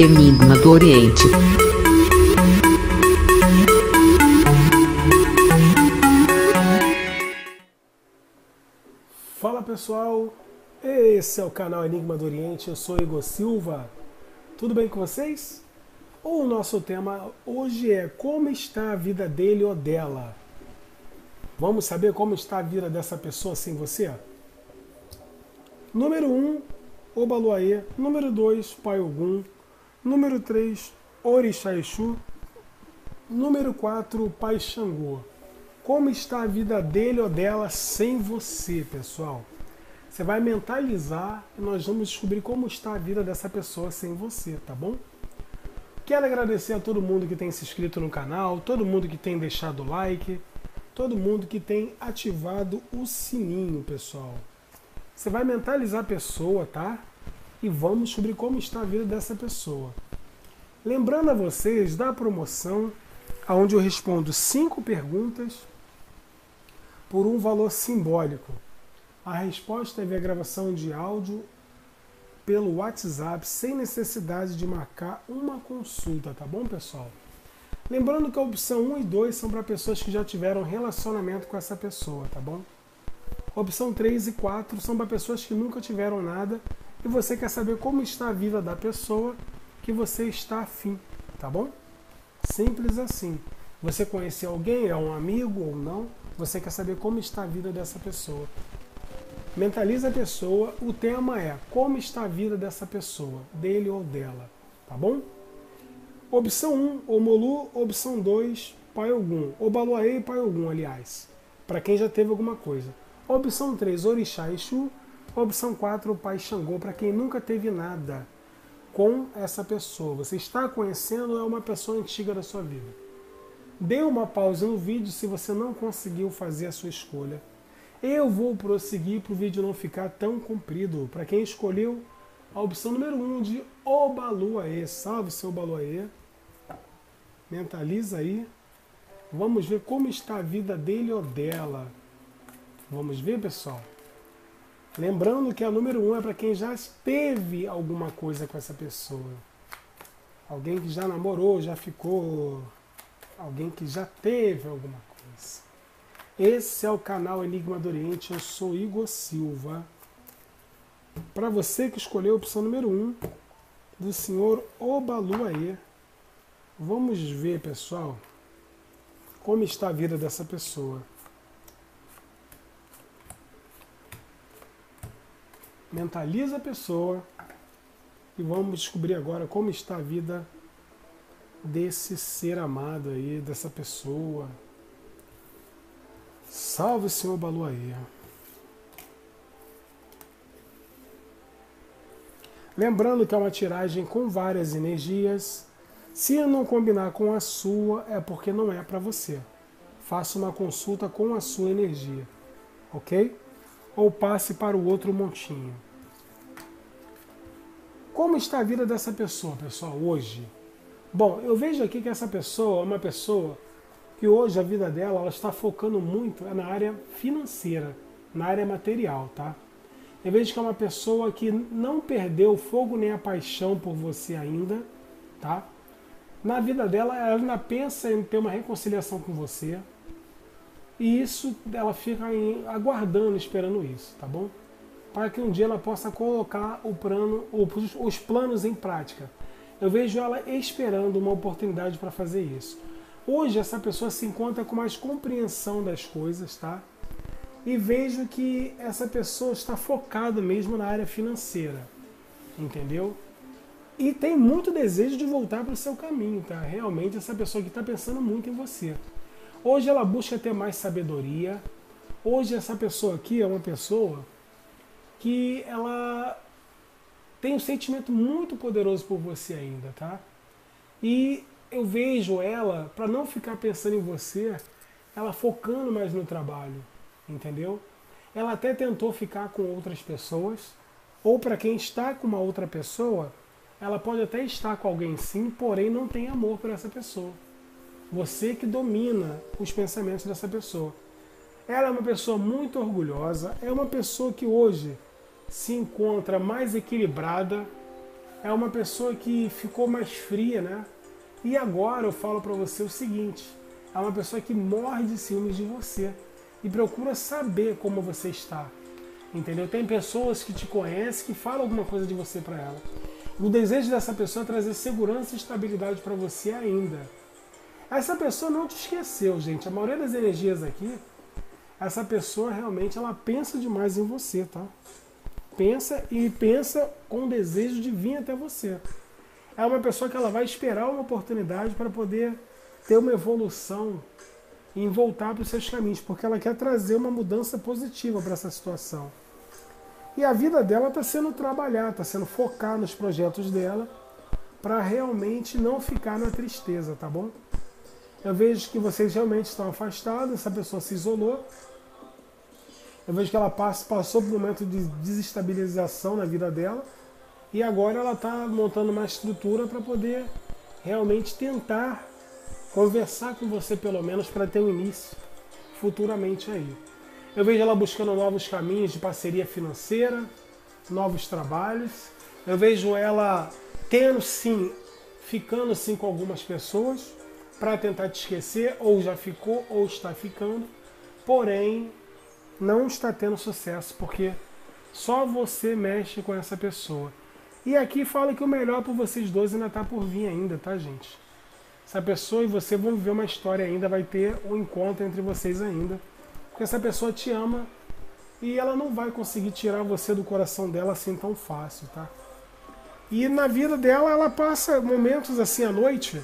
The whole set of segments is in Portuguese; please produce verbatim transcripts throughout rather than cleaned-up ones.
Enigma do Oriente. Fala pessoal, esse é o canal Enigma do Oriente, eu sou Igor Silva. Tudo bem com vocês? O nosso tema hoje é como está a vida dele ou dela. Vamos saber como está a vida dessa pessoa sem você? Número um, Obaluaê. Número dois, Pai Ogum. Número três, Orixá Exu. Número quatro, Pai Xangô. Como está a vida dele ou dela sem você, pessoal? Você vai mentalizar e nós vamos descobrir como está a vida dessa pessoa sem você, tá bom? Quero agradecer a todo mundo que tem se inscrito no canal, todo mundo que tem deixado o like, todo mundo que tem ativado o sininho, pessoal. Você vai mentalizar a pessoa, tá? E vamos descobrir como está a vida dessa pessoa. Lembrando a vocês da promoção, onde eu respondo cinco perguntas por um valor simbólico. A resposta é via gravação de áudio pelo WhatsApp, sem necessidade de marcar uma consulta, tá bom, pessoal? Lembrando que a opção um e dois são para pessoas que já tiveram relacionamento com essa pessoa, tá bom? Opção três e quatro são para pessoas que nunca tiveram nada e você quer saber como está a vida da pessoa que você está afim, tá bom? Simples assim. Você conhece alguém, é um amigo ou não, você quer saber como está a vida dessa pessoa. Mentaliza a pessoa, o tema é como está a vida dessa pessoa, dele ou dela, tá bom? Opção um, Omolu. Opção dois, Pai Ogum. Obaluaê e Pai Ogum, aliás. Para quem já teve alguma coisa. Opção três, Orixá Exu. Opção quatro, Pai Xangô. Para quem nunca teve nada com essa pessoa. Você está conhecendo, é uma pessoa antiga da sua vida. Dê uma pausa no vídeo se você não conseguiu fazer a sua escolha. Eu vou prosseguir para o vídeo não ficar tão comprido. Para quem escolheu a opção número um de Obaluaê. Salve seu Obaluaê. Mentaliza aí. Vamos ver como está a vida dele ou dela. Vamos ver, pessoal? Lembrando que a número um é para quem já teve alguma coisa com essa pessoa. Alguém que já namorou, já ficou. Alguém que já teve alguma coisa. Esse é o canal Enigma do Oriente. Eu sou Igor Silva. Para você que escolheu a opção número um do senhor Obaluaê. Vamos ver, pessoal, como está a vida dessa pessoa. Mentaliza a pessoa e vamos descobrir agora como está a vida desse ser amado aí, dessa pessoa. Salve o senhor Obaluaê. Lembrando que é uma tiragem com várias energias. Se não combinar com a sua, é porque não é para você. Faça uma consulta com a sua energia, ok? Ou passe para o outro montinho. Como está a vida dessa pessoa, pessoal, hoje? Bom, eu vejo aqui que essa pessoa é uma pessoa que hoje a vida dela ela está focando muito na área financeira, na área material, tá? Eu vejo que é uma pessoa que não perdeu o fogo nem a paixão por você ainda, tá? Na vida dela, ela ainda pensa em ter uma reconciliação com você. E isso, ela fica aguardando, esperando isso, tá bom? Para que um dia ela possa colocar o plano, os planos em prática. Eu vejo ela esperando uma oportunidade para fazer isso. Hoje, essa pessoa se encontra com mais compreensão das coisas, tá? E vejo que essa pessoa está focada mesmo na área financeira, entendeu? E tem muito desejo de voltar para o seu caminho, tá? Realmente, essa pessoa que está pensando muito em você. Hoje ela busca ter mais sabedoria. Hoje essa pessoa aqui é uma pessoa que ela tem um sentimento muito poderoso por você ainda, tá? E eu vejo ela, para não ficar pensando em você, ela focando mais no trabalho, entendeu? Ela até tentou ficar com outras pessoas, ou para quem está com uma outra pessoa, ela pode até estar com alguém sim, porém não tem amor por essa pessoa. Você que domina os pensamentos dessa pessoa. Ela é uma pessoa muito orgulhosa, é uma pessoa que hoje se encontra mais equilibrada, é uma pessoa que ficou mais fria, né? E agora eu falo para você o seguinte, é uma pessoa que morre de ciúmes de você e procura saber como você está, entendeu? Tem pessoas que te conhecem, que falam alguma coisa de você para ela. O desejo dessa pessoa é trazer segurança e estabilidade para você ainda. Essa pessoa não te esqueceu, gente. A maioria das energias aqui, essa pessoa realmente ela pensa demais em você, tá? Pensa e pensa com o desejo de vir até você. É uma pessoa que ela vai esperar uma oportunidade para poder ter uma evolução e voltar para os seus caminhos, porque ela quer trazer uma mudança positiva para essa situação. E a vida dela está sendo trabalhar, está sendo focar nos projetos dela para realmente não ficar na tristeza, tá bom? Eu vejo que vocês realmente estão afastados, essa pessoa se isolou. Eu vejo que ela passou por um momento de desestabilização na vida dela e agora ela está montando uma estrutura para poder realmente tentar conversar com você, pelo menos, para ter um início futuramente aí. Eu vejo ela buscando novos caminhos de parceria financeira, novos trabalhos. Eu vejo ela tendo sim, ficando sim com algumas pessoas para tentar te esquecer, ou já ficou, ou está ficando. Porém, não está tendo sucesso, porque só você mexe com essa pessoa. E aqui fala que o melhor por vocês dois ainda está por vir ainda, tá, gente? Essa pessoa e você vão viver uma história ainda, vai ter um encontro entre vocês ainda. Porque essa pessoa te ama e ela não vai conseguir tirar você do coração dela assim tão fácil, tá? E na vida dela, ela passa momentos assim à noite,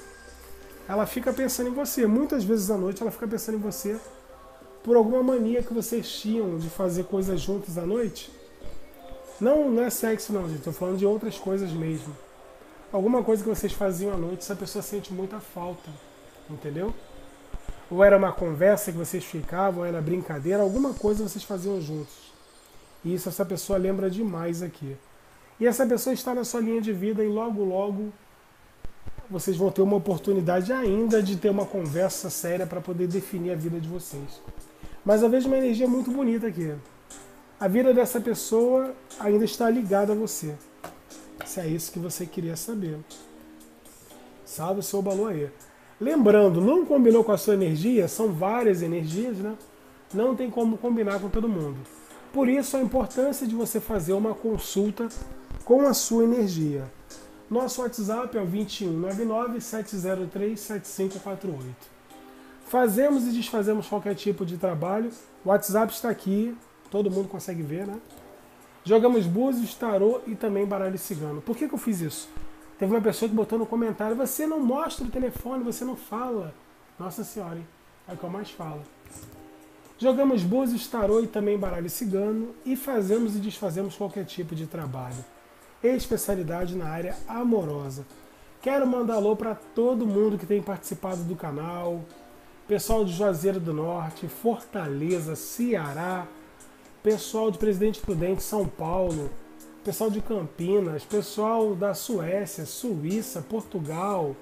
ela fica pensando em você. Muitas vezes à noite ela fica pensando em você por alguma mania que vocês tinham de fazer coisas juntos à noite. Não, não é sexo não, gente, tô falando de outras coisas mesmo. Alguma coisa que vocês faziam à noite, essa pessoa sente muita falta, entendeu? Ou era uma conversa que vocês ficavam, ou era brincadeira, alguma coisa vocês faziam juntos. E isso essa pessoa lembra demais aqui. E essa pessoa está na sua linha de vida e logo, logo, vocês vão ter uma oportunidade ainda de ter uma conversa séria para poder definir a vida de vocês. Mas eu vejo uma energia muito bonita aqui. A vida dessa pessoa ainda está ligada a você. Se é isso que você queria saber. Salve o seu Obaluaê. Lembrando, não combinou com a sua energia, são várias energias, né? Não tem como combinar com todo mundo. Por isso, a importância de você fazer uma consulta com a sua energia. Nosso WhatsApp é o dois um nove nove sete zero três sete cinco quatro oito. Fazemos e desfazemos qualquer tipo de trabalho. O WhatsApp está aqui, todo mundo consegue ver, né? Jogamos búzios, tarô e também baralho cigano. Por que que eu fiz isso? Teve uma pessoa que botou no comentário, você não mostra o telefone, você não fala. Nossa Senhora, hein? É o que eu mais falo. Jogamos búzios, tarô e também baralho cigano e fazemos e desfazemos qualquer tipo de trabalho. Especialidade na área amorosa. Quero mandar alô para todo mundo que tem participado do canal. Pessoal de Juazeiro do Norte, Fortaleza, Ceará. Pessoal de Presidente Prudente, São Paulo. Pessoal de Campinas, pessoal da Suécia, Suíça, Portugal,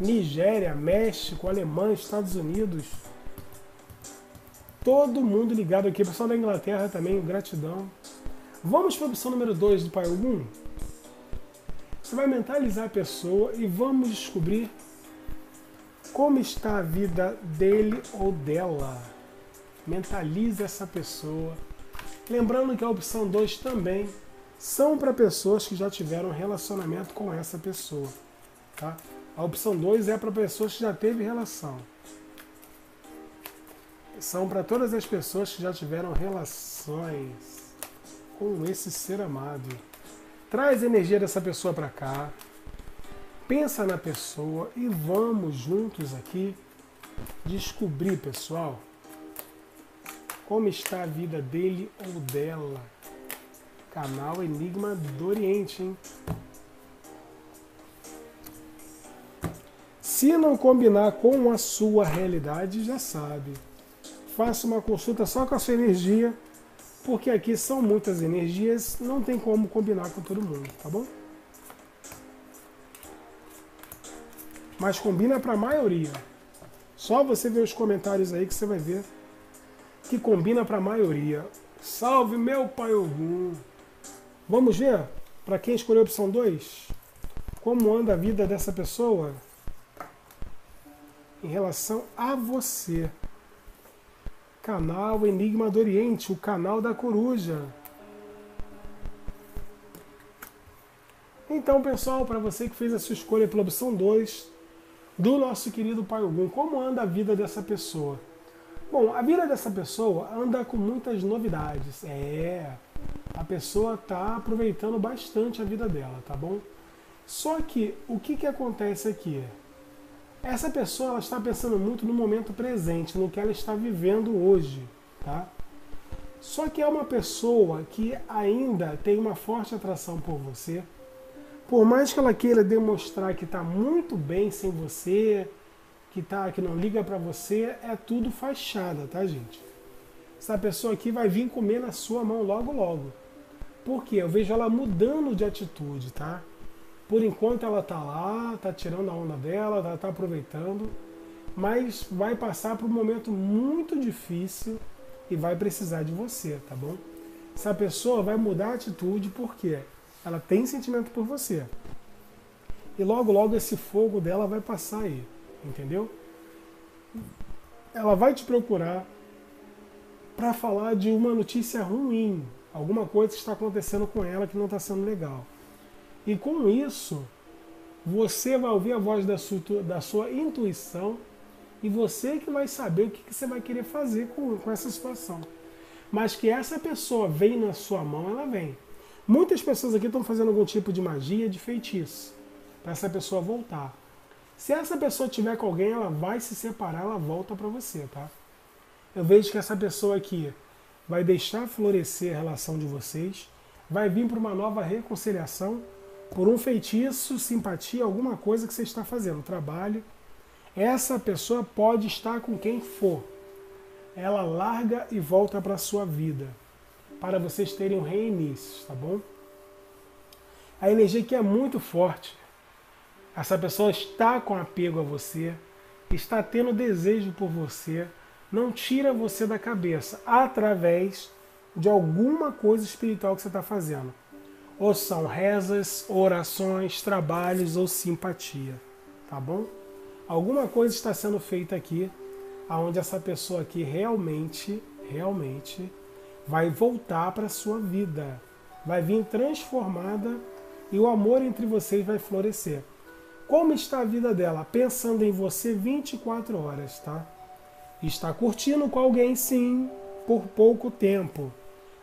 Nigéria, México, Alemanha, Estados Unidos. Todo mundo ligado aqui. Pessoal da Inglaterra também, gratidão. Vamos para a opção número dois do Pai Ogum? Você vai mentalizar a pessoa e vamos descobrir como está a vida dele ou dela. Mentalize essa pessoa. Lembrando que a opção dois também são para pessoas que já tiveram relacionamento com essa pessoa, tá? A opção dois é para pessoas que já teve relação. São para todas as pessoas que já tiveram relações com esse ser amado. Traz a energia dessa pessoa para cá. Pensa na pessoa e vamos juntos aqui descobrir, pessoal, como está a vida dele ou dela. Canal Enigma do Oriente, hein? Se não combinar com a sua realidade, já sabe. Faça uma consulta só com a sua energia, porque aqui são muitas energias, não tem como combinar com todo mundo, tá bom? Mas combina para a maioria. Só você ver os comentários aí que você vai ver que combina para a maioria. Salve, meu Pai Ogum! Vamos ver para quem escolheu a opção dois? como anda a vida dessa pessoa em relação a você. Canal Enigma do Oriente, o canal da coruja. Então, pessoal, para você que fez a sua escolha pela opção dois, do nosso querido Pai Ogum, como anda a vida dessa pessoa? Bom, a vida dessa pessoa anda com muitas novidades. É, a pessoa está aproveitando bastante a vida dela, tá bom? Só que, o que, que acontece aqui? Essa pessoa ela está pensando muito no momento presente, no que ela está vivendo hoje, tá? Só que é uma pessoa que ainda tem uma forte atração por você. Por mais que ela queira demonstrar que está muito bem sem você, que, tá, que não liga para você, é tudo fachada, tá, gente? Essa pessoa aqui vai vir comer na sua mão logo, logo. Por quê? Eu vejo ela mudando de atitude, tá? Por enquanto ela tá lá, tá tirando a onda dela, ela tá aproveitando, mas vai passar por um momento muito difícil e vai precisar de você, tá bom? Essa pessoa vai mudar a atitude porque ela tem sentimento por você. E logo, logo esse fogo dela vai passar aí, entendeu? Ela vai te procurar para falar de uma notícia ruim, alguma coisa que está acontecendo com ela que não está sendo legal. E com isso, você vai ouvir a voz da sua, da sua intuição e você que vai saber o que, que você vai querer fazer com, com essa situação. Mas que essa pessoa vem na sua mão, ela vem. Muitas pessoas aqui estão fazendo algum tipo de magia, de feitiço, para essa pessoa voltar. Se essa pessoa tiver com alguém, ela vai se separar, ela volta para você, tá? Eu vejo que essa pessoa aqui vai deixar florescer a relação de vocês, vai vir para uma nova reconciliação, por um feitiço, simpatia, alguma coisa que você está fazendo, trabalho. Essa pessoa pode estar com quem for. Ela larga e volta para a sua vida, para vocês terem um reinício, tá bom? A energia aqui é muito forte. Essa pessoa está com apego a você, está tendo desejo por você, não tira você da cabeça, através de alguma coisa espiritual que você está fazendo. Ou são rezas, orações, trabalhos ou simpatia, tá bom? Alguma coisa está sendo feita aqui, aonde essa pessoa aqui realmente, realmente vai voltar para a sua vida. Vai vir transformada e o amor entre vocês vai florescer. Como está a vida dela? Pensando em você vinte e quatro horas, tá? Está curtindo com alguém, sim, por pouco tempo.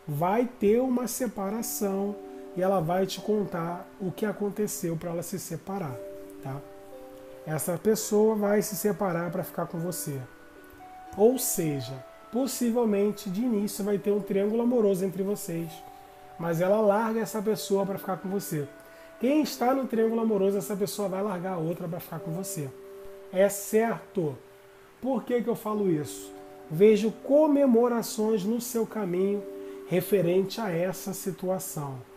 Vai ter uma separação. E ela vai te contar o que aconteceu para ela se separar, tá? Essa pessoa vai se separar para ficar com você. Ou seja, possivelmente de início vai ter um triângulo amoroso entre vocês, mas ela larga essa pessoa para ficar com você. Quem está no triângulo amoroso, essa pessoa vai largar a outra para ficar com você. É certo. Por que que eu falo isso? Vejo comemorações no seu caminho referente a essa situação.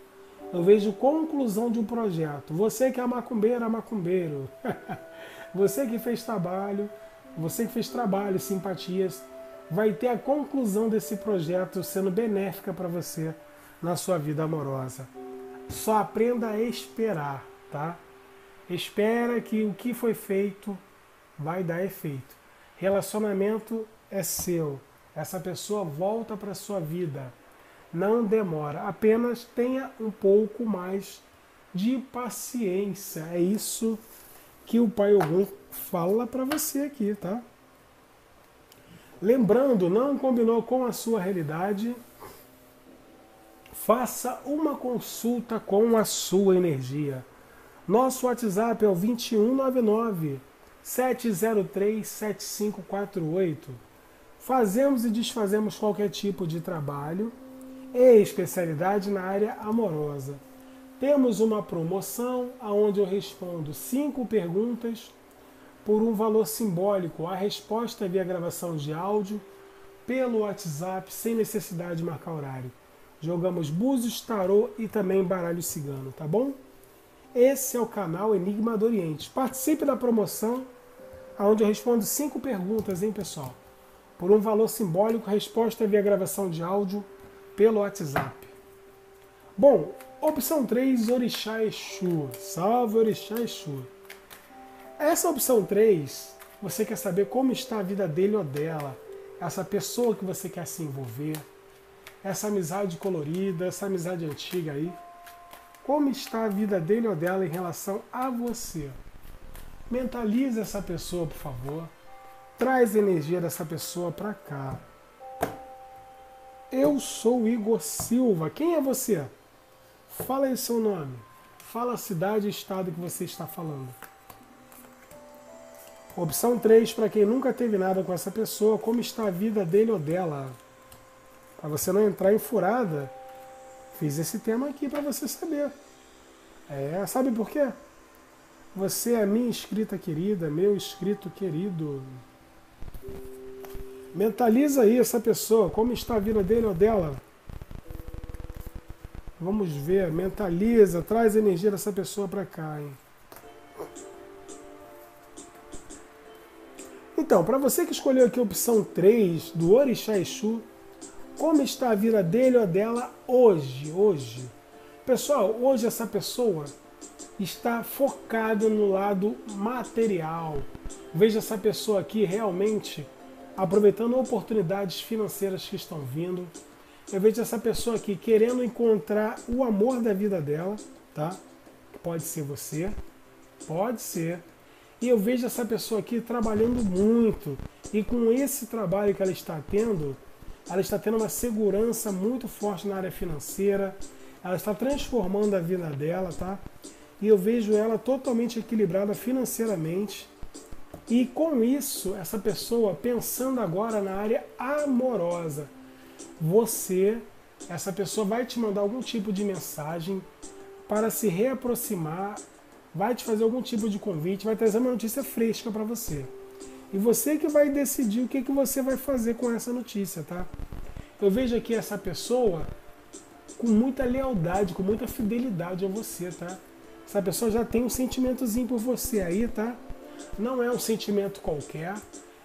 Eu vejo conclusão de um projeto. Você que é macumbeira, macumbeiro. Você que fez trabalho, você que fez trabalho, simpatias, vai ter a conclusão desse projeto sendo benéfica para você na sua vida amorosa. Só aprenda a esperar, tá? Espera que o que foi feito vai dar efeito. Relacionamento é seu. Essa pessoa volta para sua vida. Não demora, apenas tenha um pouco mais de paciência. É isso que o Pai Ogum fala para você aqui, tá? Lembrando, não combinou com a sua realidade? Faça uma consulta com a sua energia. Nosso WhatsApp é o vinte e um, nove nove, sete zero três, sete cinco quatro oito. Fazemos e desfazemos qualquer tipo de trabalho e especialidade na área amorosa. Temos uma promoção onde eu respondo cinco perguntas por um valor simbólico. A resposta é via gravação de áudio pelo WhatsApp, sem necessidade de marcar horário. Jogamos búzios, tarô e também baralho cigano, tá bom? Esse é o canal Enigma do Oriente. Participe da promoção onde eu respondo cinco perguntas, hein, pessoal? Por um valor simbólico, a resposta é via gravação de áudio pelo WhatsApp. Bom, Opção três, Orixá Exu. Salve, Orixá Exu. Essa opção três, você quer saber como está a vida dele ou dela, essa pessoa que você quer se envolver, essa amizade colorida, essa amizade antiga aí. Como está a vida dele ou dela em relação a você? Mentaliza essa pessoa, por favor. Traz a energia dessa pessoa para cá. Eu sou o Igor Silva. Quem é você? Fala aí seu nome. Fala a cidade e estado que você está falando. Opção três, para quem nunca teve nada com essa pessoa, como está a vida dele ou dela? Para você não entrar em furada, fiz esse tema aqui para você saber. É, sabe por quê? Você é minha inscrita querida, meu inscrito querido. Mentaliza aí essa pessoa, como está a vida dele ou dela. Vamos ver, mentaliza, traz a energia dessa pessoa para cá, hein? Então, para você que escolheu aqui a opção três do Orixá Exu, como está a vida dele ou dela hoje, hoje? Pessoal, hoje essa pessoa está focada no lado material. Veja essa pessoa aqui realmente aproveitando oportunidades financeiras que estão vindo. Eu vejo essa pessoa aqui querendo encontrar o amor da vida dela, tá? Pode ser você, pode ser. E eu vejo essa pessoa aqui trabalhando muito. E com esse trabalho que ela está tendo, ela está tendo uma segurança muito forte na área financeira. Ela está transformando a vida dela, tá? E eu vejo ela totalmente equilibrada financeiramente. E com isso, essa pessoa pensando agora na área amorosa. Você, essa pessoa vai te mandar algum tipo de mensagem para se reaproximar, vai te fazer algum tipo de convite, vai trazer uma notícia fresca para você. E você que vai decidir o que, que você vai fazer com essa notícia, tá? Eu vejo aqui essa pessoa com muita lealdade, com muita fidelidade a você, tá? Essa pessoa já tem um sentimentozinho por você aí, tá? Não é um sentimento qualquer.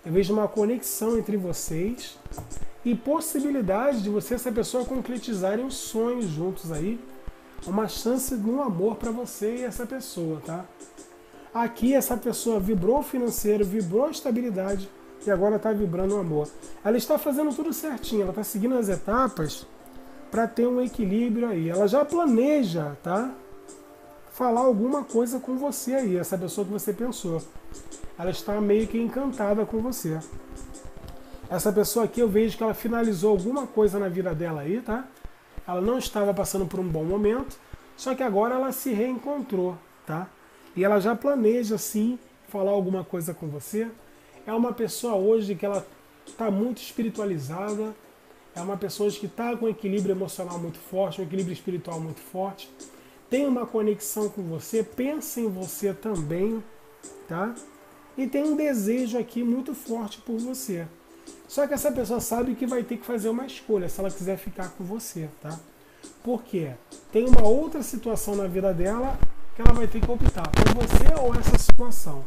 Eu vejo uma conexão entre vocês e possibilidade de você e essa pessoa concretizarem os sonhos juntos aí. Uma chance de um amor para você e essa pessoa, tá? Aqui essa pessoa vibrou financeiro, vibrou estabilidade e agora está vibrando o amor. Ela está fazendo tudo certinho, ela está seguindo as etapas para ter um equilíbrio aí. Ela já planeja, tá? Falar alguma coisa com você aí, essa pessoa que você pensou. Ela está meio que encantada com você. Essa pessoa aqui eu vejo que ela finalizou alguma coisa na vida dela aí, tá? Ela não estava passando por um bom momento, só que agora ela se reencontrou, tá? E ela já planeja, sim, falar alguma coisa com você. É uma pessoa hoje que ela está muito espiritualizada, é uma pessoa que está com um equilíbrio emocional muito forte, um equilíbrio espiritual muito forte. Tem uma conexão com você, pensa em você também, tá? E tem um desejo aqui muito forte por você. Só que essa pessoa sabe que vai ter que fazer uma escolha se ela quiser ficar com você, tá? Porque tem uma outra situação na vida dela que ela vai ter que optar por você ou essa situação.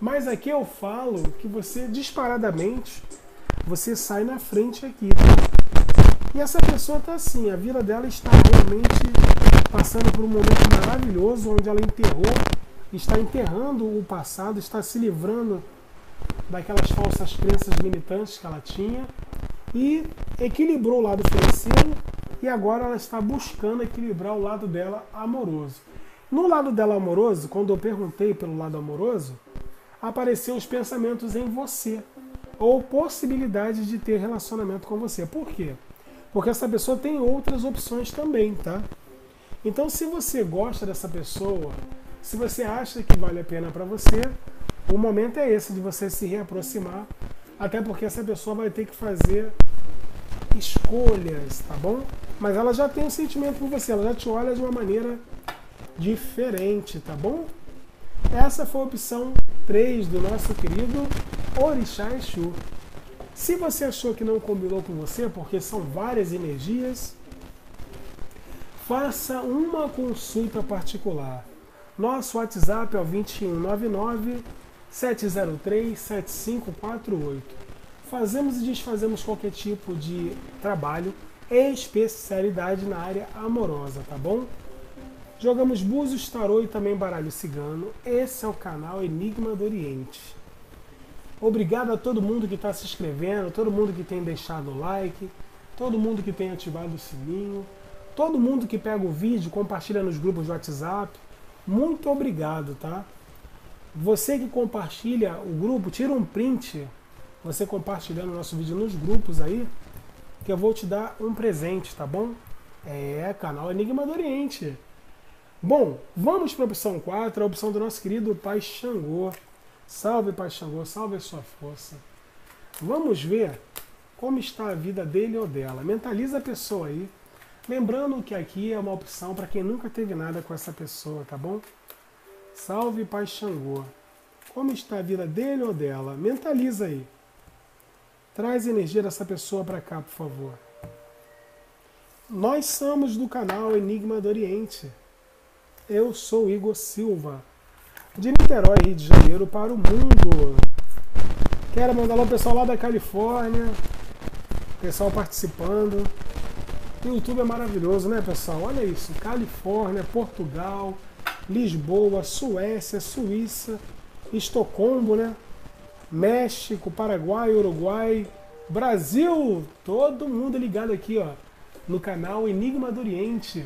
Mas aqui eu falo que você, disparadamente, você sai na frente aqui, tá? E essa pessoa tá assim, a vida dela está realmente passando por um momento maravilhoso, onde ela enterrou, está enterrando o passado, está se livrando daquelas falsas crenças limitantes que ela tinha e equilibrou o lado financeiro e agora ela está buscando equilibrar o lado dela amoroso. No lado dela amoroso, quando eu perguntei pelo lado amoroso, apareceram os pensamentos em você ou possibilidade de ter relacionamento com você. Por quê? Porque essa pessoa tem outras opções também, tá? Então, se você gosta dessa pessoa, se você acha que vale a pena para você, o momento é esse de você se reaproximar, até porque essa pessoa vai ter que fazer escolhas, tá bom? Mas ela já tem um sentimento por você, ela já te olha de uma maneira diferente, tá bom? Essa foi a opção três do nosso querido Orixá Exu. Se você achou que não combinou com você, porque são várias energias, faça uma consulta particular. Nosso WhatsApp é o dois um nove nove, sete zero três, sete cinco quatro oito. Fazemos e desfazemos qualquer tipo de trabalho, especialidade na área amorosa, tá bom? Jogamos búzios, tarô e também baralho cigano. Esse é o canal Enigma do Oriente. Obrigado a todo mundo que está se inscrevendo, todo mundo que tem deixado o like, todo mundo que tem ativado o sininho, todo mundo que pega o vídeo, compartilha nos grupos de WhatsApp. Muito obrigado, tá? Você que compartilha o grupo, tira um print, você compartilhando o nosso vídeo nos grupos aí, que eu vou te dar um presente, tá bom? É, canal Enigma do Oriente. Bom, vamos para a opção quatro, a opção do nosso querido Pai Xangô. Salve, Pai Xangô, salve a sua força. Vamos ver como está a vida dele ou dela. Mentaliza a pessoa aí. Lembrando que aqui é uma opção para quem nunca teve nada com essa pessoa, tá bom? Salve, Pai Xangô. Como está a vida dele ou dela? Mentaliza aí. Traz a energia dessa pessoa para cá, por favor. Nós somos do canal Enigma do Oriente. Eu sou Igor Silva, de Niterói, Rio de Janeiro, para o mundo. Quero mandar lá o pessoal lá da Califórnia, o pessoal participando. O YouTube é maravilhoso, né, pessoal? Olha isso, Califórnia, Portugal, Lisboa, Suécia, Suíça, Estocolmo, né? México, Paraguai, Uruguai, Brasil, todo mundo ligado aqui, ó, no canal Enigma do Oriente.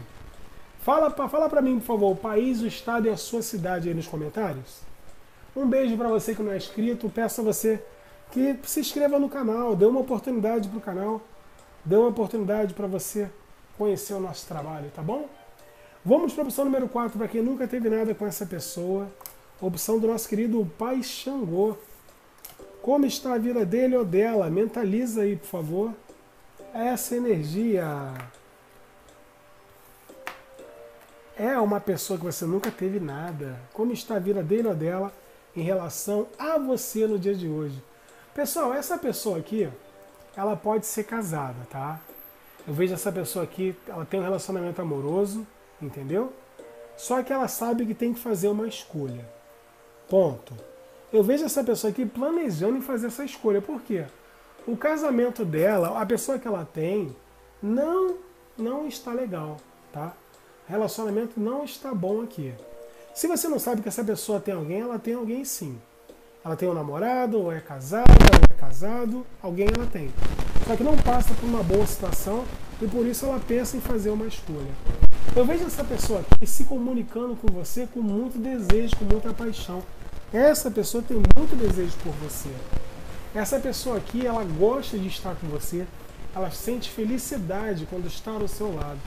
Fala pra, fala pra mim, por favor, o país, o estado e a sua cidade aí nos comentários. Um beijo pra você que não é inscrito. Peço a você que se inscreva no canal, dê uma oportunidade pro canal, dê uma oportunidade pra você conhecer o nosso trabalho, tá bom? Vamos pra opção número quatro, pra quem nunca teve nada com essa pessoa. Opção do nosso querido Pai Xangô. Como está a vida dele ou dela? Mentaliza aí, por favor, essa energia. É uma pessoa que você nunca teve nada. Como está a vida dele ou dela em relação a você no dia de hoje? Pessoal, essa pessoa aqui, ela pode ser casada, tá? Eu vejo essa pessoa aqui, ela tem um relacionamento amoroso, entendeu? Só que ela sabe que tem que fazer uma escolha. Ponto. Eu vejo essa pessoa aqui planejando em fazer essa escolha. Por quê? O casamento dela, a pessoa que ela tem, não, não está legal, tá? Relacionamento não está bom aqui. Se você não sabe que essa pessoa tem alguém, ela tem alguém sim. Ela tem um namorado, ou é casada, ou é casado, alguém ela tem. Só que não passa por uma boa situação e por isso ela pensa em fazer uma escolha. Eu vejo essa pessoa aqui se comunicando com você com muito desejo, com muita paixão. Essa pessoa tem muito desejo por você. Essa pessoa aqui, ela gosta de estar com você, ela sente felicidade quando está ao seu lado.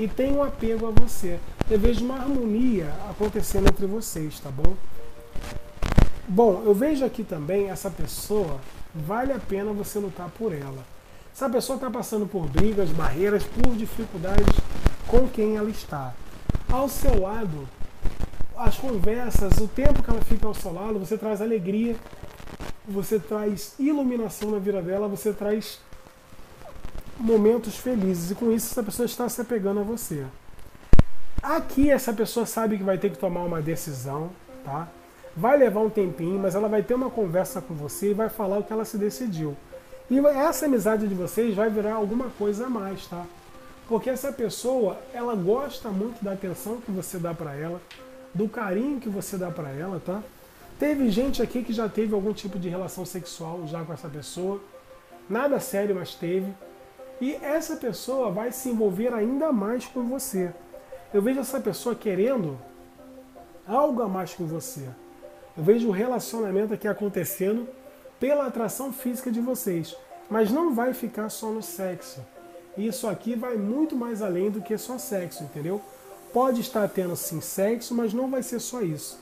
E tem um apego a você. Eu vejo uma harmonia acontecendo entre vocês, tá bom? Bom, eu vejo aqui também essa pessoa, vale a pena você lutar por ela. Essa pessoa está passando por brigas, barreiras, por dificuldades com quem ela está. Ao seu lado, as conversas, o tempo que ela fica ao seu lado, você traz alegria, você traz iluminação na vida dela, você traz momentos felizes, e com isso essa pessoa está se apegando a você. Aqui essa pessoa sabe que vai ter que tomar uma decisão, tá? Vai levar um tempinho, mas ela vai ter uma conversa com você e vai falar o que ela se decidiu. E essa amizade de vocês vai virar alguma coisa a mais, tá? Porque essa pessoa, ela gosta muito da atenção que você dá pra ela, do carinho que você dá pra ela, tá? Teve gente aqui que já teve algum tipo de relação sexual já com essa pessoa, nada sério, mas teve. E essa pessoa vai se envolver ainda mais com você. Eu vejo essa pessoa querendo algo a mais com você. Eu vejo o relacionamento aqui acontecendo pela atração física de vocês. Mas não vai ficar só no sexo. Isso aqui vai muito mais além do que só sexo, entendeu? Pode estar tendo sim sexo, mas não vai ser só isso.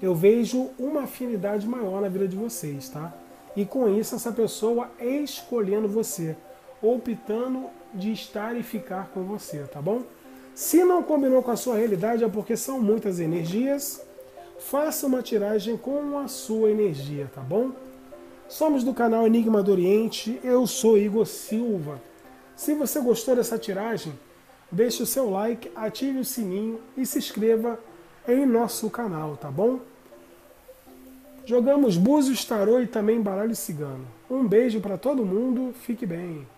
Eu vejo uma afinidade maior na vida de vocês, tá? E com isso essa pessoa escolhendo você, optando de estar e ficar com você, tá bom? Se não combinou com a sua realidade é porque são muitas energias. Faça uma tiragem com a sua energia, tá bom? Somos do canal Enigma do Oriente, eu sou Igor Silva. Se você gostou dessa tiragem, deixe o seu like, ative o sininho e se inscreva em nosso canal, tá bom? Jogamos búzios, tarô e também baralho cigano. Um beijo para todo mundo, fique bem!